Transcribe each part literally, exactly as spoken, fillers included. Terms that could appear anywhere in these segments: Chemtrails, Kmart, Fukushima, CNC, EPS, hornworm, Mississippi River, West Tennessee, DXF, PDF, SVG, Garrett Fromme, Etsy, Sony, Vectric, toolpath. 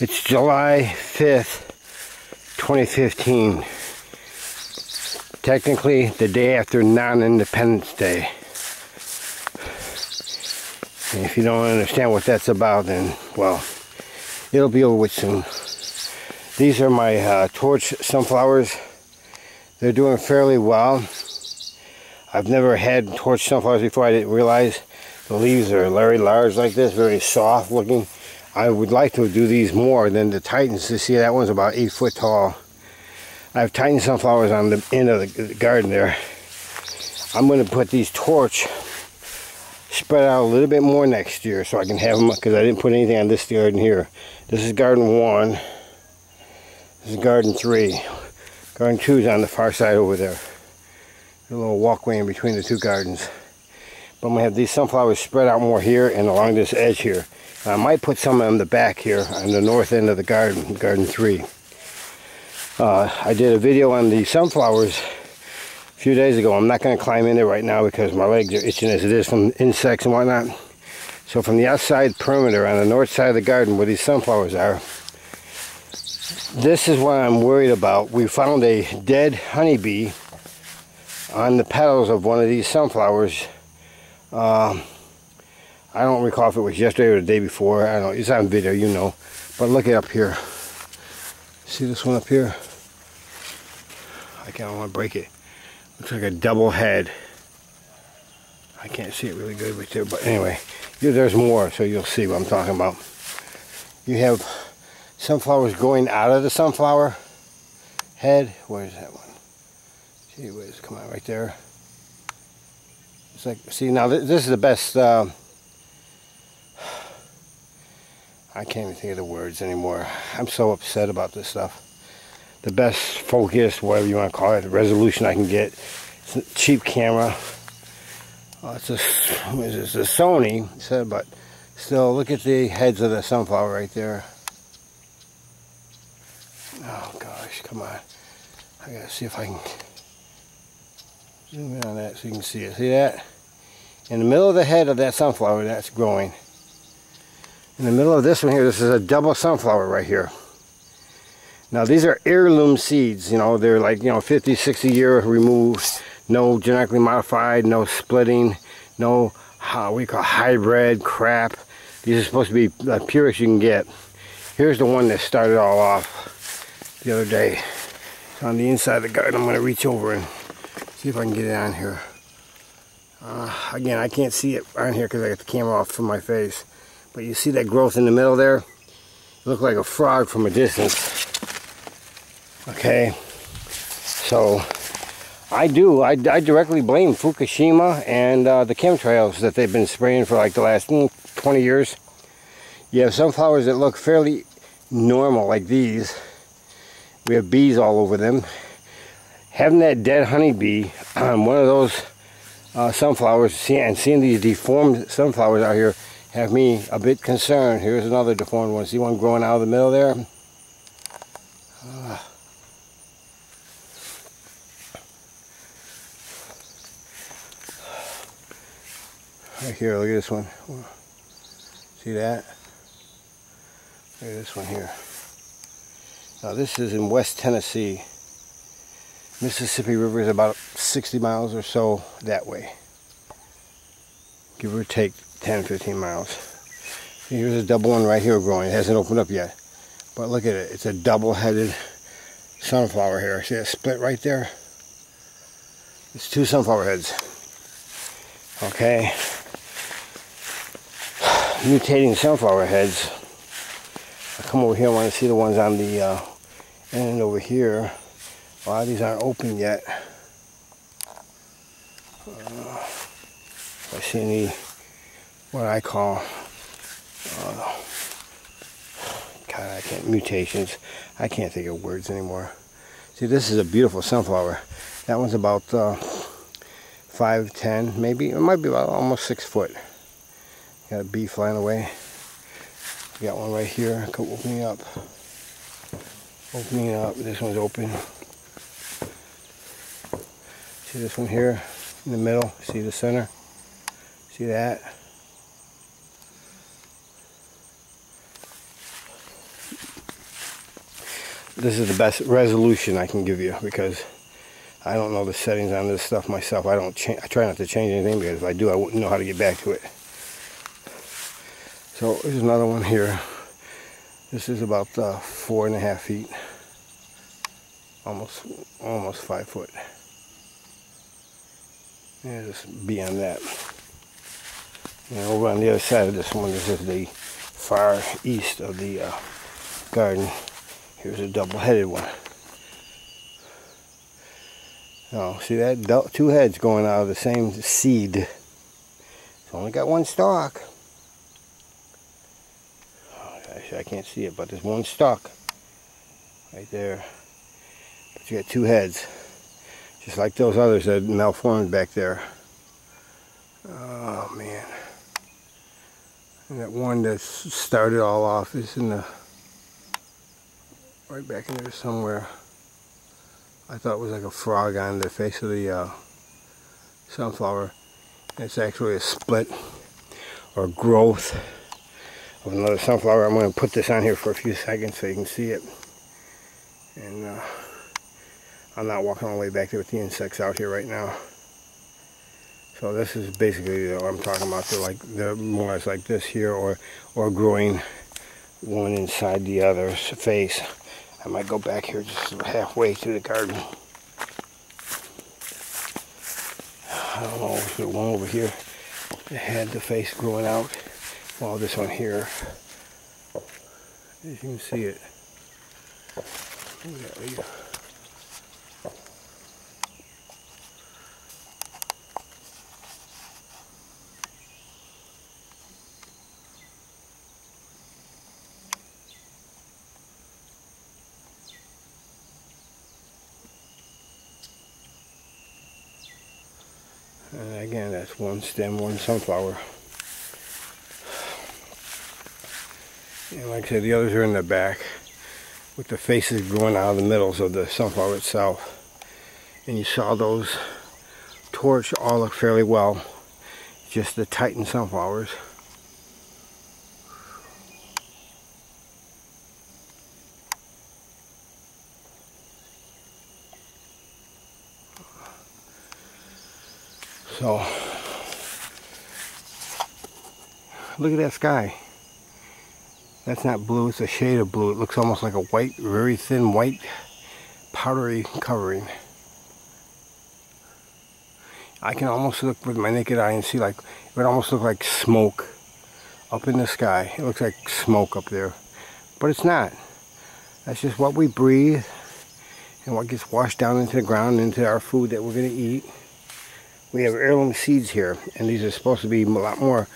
It's July fifth, twenty fifteen. Technically, the day after non-Independence Day. And if you don't understand what that's about, then, well, it'll be over with soon. These are my uh, torch sunflowers. They're doing fairly well. I've never had torch sunflowers before. I didn't realize the leaves are very large like this, very soft looking. I would like to do these more than the Titans. To see, that one's about eight foot tall. I have Titan sunflowers on the end of the garden there. I'm going to put these torch spread out a little bit more next year so I can have them, because I didn't put anything on this garden here. This is garden one. This is garden three. Garden two is on the far side over there. A little walkway in between the two gardens. But I'm going to have these sunflowers spread out more here and along this edge here. And I might put some on the back here on the north end of the garden, garden three. Uh, I did a video on the sunflowers a few days ago. I'm not going to climb in there right now because my legs are itching as it is from insects and whatnot. So from the outside perimeter on the north side of the garden where these sunflowers are, this is what I'm worried about. We found a dead honeybee on the petals of one of these sunflowers. Uh, I don't recall if it was yesterday or the day before. I don't know. It's on video, you know. But look it up here. See this one up here? I kind of want to break it. Looks like a double head. I can't see it really good right there, but anyway, there's more, so you'll see what I'm talking about. You have sunflowers going out of the sunflower head. Where's that one? See, where's it come out right there? It's like, see, now th this is the best. Uh, I can't even think of the words anymore. I'm so upset about this stuff. The best focus, whatever you want to call it, the resolution I can get. It's a cheap camera. Oh, it's, a, it's a Sony, said, but still, look at the heads of the sunflower right there. Oh gosh, come on. I gotta see if I can zoom in on that so you can see it. See that? In the middle of the head of that sunflower, that's growing. In the middle of this one here, this is a double sunflower right here. Now these are heirloom seeds, you know, they're like, you know, fifty, sixty year removed, no genetically modified, no splitting, no, how we call hybrid crap. These are supposed to be the purest you can get. Here's the one that started all off the other day. It's on the inside of the garden. I'm going to reach over and see if I can get it on here. Uh, again, I can't see it on here because I got the camera off from my face. But you see that growth in the middle there? It looked like a frog from a distance. Okay, so I do, I, I directly blame Fukushima and uh, the chemtrails that they've been spraying for like the last mm, twenty years. You have sunflowers that look fairly normal like these. We have bees all over them. Having that dead honeybee on one of those uh, sunflowers, see, and seeing these deformed sunflowers out here, have me a bit concerned. Here's another deformed one. See one growing out of the middle there? Uh, right here, look at this one. See that? Look at this one here. Now this is in West Tennessee. Mississippi River is about sixty miles or so that way. Give or take ten, fifteen miles. Here's a double one right here growing. It hasn't opened up yet. But look at it. It's a double-headed sunflower here. See that split right there? It's two sunflower heads. Okay. Mutating sunflower heads. I come over here and want to see the ones on the uh, end over here. A lot of these aren't open yet. Uh, I see any, what I call, uh, God, I can't, mutations. I can't think of words anymore. See, this is a beautiful sunflower. That one's about uh, five ten, maybe. It might be about almost six foot. Got a bee flying away. We got one right here. Opening up. Opening up. This one's open. See this one here in the middle? See the center? See that? this is the best resolution I can give you, because I don't know the settings on this stuff myself. I don't change. I try not to change anything, because if I do, I wouldn't know how to get back to it. So there's another one here. This is about uh, four and a half feet, almost almost five foot. Yeah, just beyond that. And over on the other side of this one, this is the far east of the uh, garden. Here's a double-headed one. Oh, see that? Two heads going out of the same seed. It's only got one stalk. Oh, actually, I can't see it, but there's one stalk right there. But you got two heads, just like those others that malformed back there. Oh man! And that one that started all off is in the right back in there somewhere. I thought it was like a frog on the face of the uh, sunflower. And it's actually a split or growth of another sunflower. I'm going to put this on here for a few seconds so you can see it. And uh, I'm not walking all the way back there with the insects out here right now. So this is basically what I'm talking about. They're like they're more or less like this here, or or growing one inside the other's face. I might go back here just halfway through the garden. I don't know, there's the one over here that had the face growing out. Well, this one here, you can see it. And again, that's one stem, one sunflower. And like I said, the others are in the back with the faces growing out of the middles of the sunflower itself. And you saw those torch all look fairly well, just the Titan sunflowers. So, look at that sky. That's not blue, it's a shade of blue. It looks almost like a white, very thin, white, powdery covering. I can almost look with my naked eye and see, like, it would almost look like smoke up in the sky. It looks like smoke up there, but it's not. That's just what we breathe and what gets washed down into the ground, into our food that we're gonna eat. We have heirloom seeds here, and these are supposed to be a lot more,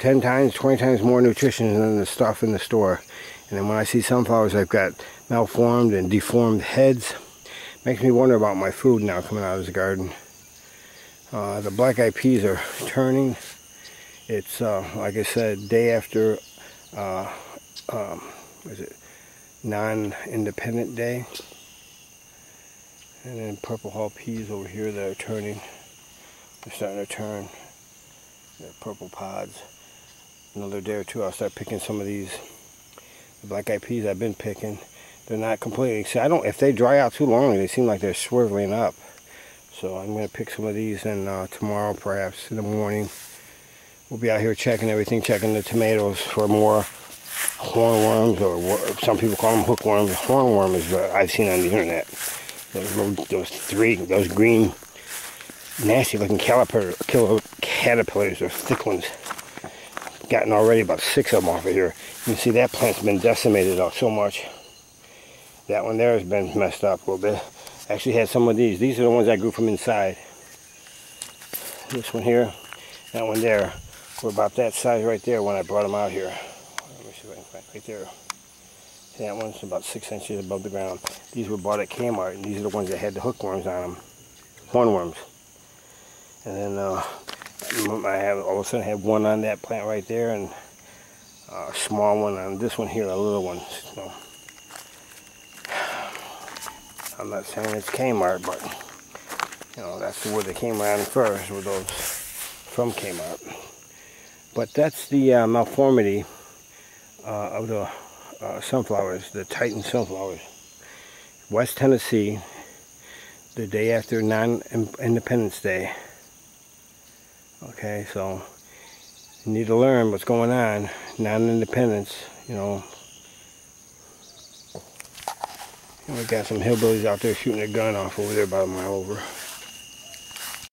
ten times, twenty times more nutrition than the stuff in the store. And then when I see sunflowers, I've got malformed and deformed heads. Makes me wonder about my food now coming out of this garden. Uh, the black-eyed peas are turning. It's, uh, like I said, day after uh, um, what is it? non-independent day. And then purple hull peas over here that are turning. They're starting to turn their purple pods. Another day or two, I'll start picking some of these. The black-eyed peas I've been picking, they're not completely. See, I don't. If they dry out too long, they seem like they're swirling up. So I'm going to pick some of these, and uh, tomorrow, perhaps in the morning, we'll be out here checking everything, checking the tomatoes for more hornworms, or some people call them hookworms. Hornworm is what I've seen on the internet. Those, little, those three, those green. Nasty looking caliper, killer caterpillars, or thick ones. I've gotten already about six of them off of here. You can see that plant's been decimated off so much. That one there has been messed up a little bit. Actually had some of these. These are the ones I grew from inside. This one here, that one there, were about that size right there when I brought them out here. Let me see if I can find right there. See, that one's about six inches above the ground. These were bought at Kmart, and these are the ones that had the hookworms on them, hornworms. And then uh, I have, all of a sudden I have one on that plant right there, and uh, a small one on this one here, a little one. So, I'm not saying it's Kmart, but you know that's where they came around first, with those from Kmart. But that's the uh, malformity uh, of the uh, sunflowers, the Titan sunflowers. West Tennessee the day after non-Independence Day. Okay, so you need to learn what's going on, non-independence, you know. And we got some hillbillies out there shooting a gun off over there about a mile over.